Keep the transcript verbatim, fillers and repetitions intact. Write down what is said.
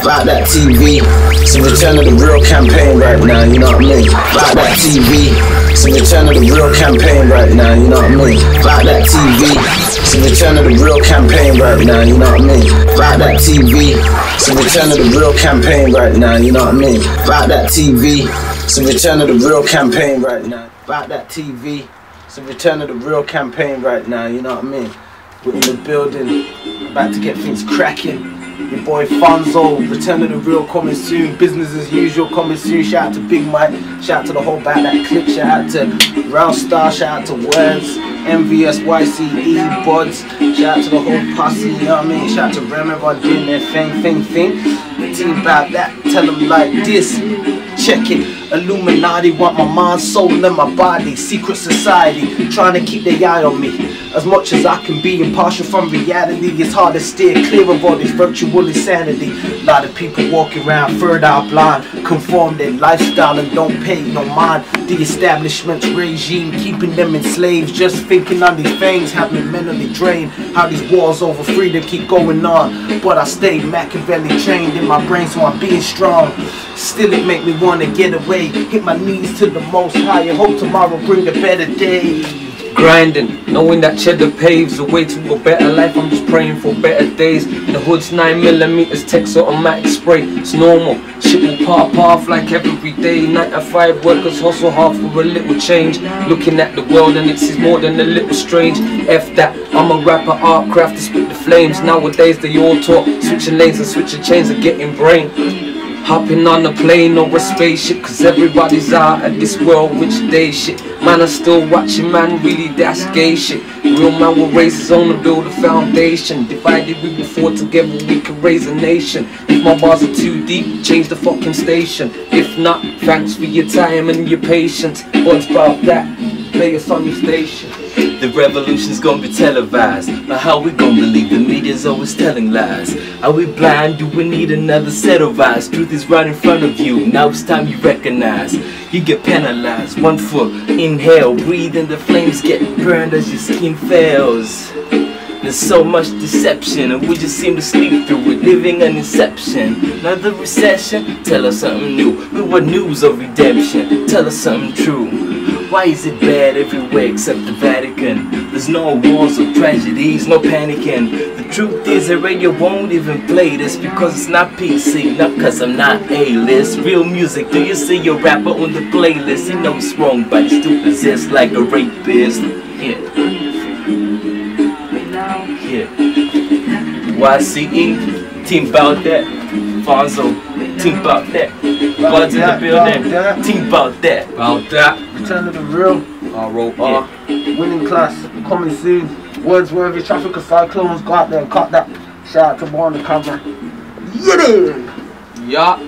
About that T V, it's the return of the real campaign right now, you know what I mean? About that T V, it's the return of the real campaign right now, you know what I mean? About that T V, it's the return of the real campaign right now, you know what I mean? About that T V, it's the return of the real campaign right now, you know what I mean? About that T V, it's the return of the real campaign right now. About that T V, it's the return of the real campaign right now, you know what I mean? We're in the building, about to get things cracking. Your boy Fonzo, return of the real coming soon, business as usual coming soon. Shout out to Big Mike, shout out to the whole back that clip, shout out to Ralstar, shout out to Words, M V S Y C E, Buds, shout out to the whole posse, you know what I mean? Shout out to Rem, everyone doing their thing, thing, thing. The team about that, tell them like this, check it. Illuminati want my mind, soul, and my body. Secret society, trying to keep their eye on me. As much as I can be impartial from reality, it's hard to steer clear of all this virtual insanity. A lot of people walking around third eye blind, conform their lifestyle and don't pay no mind. The establishment's regime keeping them enslaved, just thinking on these things, having mentally drained. How these wars over freedom keep going on, but I stay Machiavelli trained in my brain, so I'm being strong. Still it make me wanna get away, hit my knees to the most high and hope tomorrow bring a better day. Grinding, knowing that cheddar paves the way to a better life. I'm just praying for better days. In the hood's nine millimeter text automatic spray. It's normal, shit will pop off like every day. nine to five workers hustle hard for a little change. Looking at the world and it seems more than a little strange. F that, I'm a rapper, art craft to split the flames. Nowadays they all talk, switching lanes and switching chains and getting brain. Hopping on a plane or a spaceship, cause everybody's out of this world, which day shit. Man, I still watching, man, really that's gay shit. Real man will raise his own and build a foundation. Divided we will fall together, we can raise a nation. If my bars are too deep, change the fucking station. If not, thanks for your time and your patience. What's about that? Play us on your station. The revolution's gonna be televised, but how we gonna believe the media's always telling lies? Are we blind? Do we need another set of eyes? Truth is right in front of you, now it's time you recognize. You get penalized, one foot, inhale, breathe and the flames get burned as your skin fails. There's so much deception and we just seem to sleep through it, living an inception. Another recession, tell us something new. We want news of redemption, tell us something true. Why is it bad everywhere except the Vatican? There's no wars or tragedies, no panicking. The truth is the radio won't even play this, because it's not P C, not cause I'm not A-list. Real music, do you see your rapper on the playlist? He knows it's wrong, but he still persists like a rapist. Yeah. Yeah. Y C E, team bout that. Fonzo. Think about that. Buds in the building. That. Think about that. About that. Return of the real. R O R. Yeah. Winning class. Coming soon. Wordsworthy. Traffic of cyclones. Go out there and cut that. Shout out to more on the camera. Yeah. Yeah.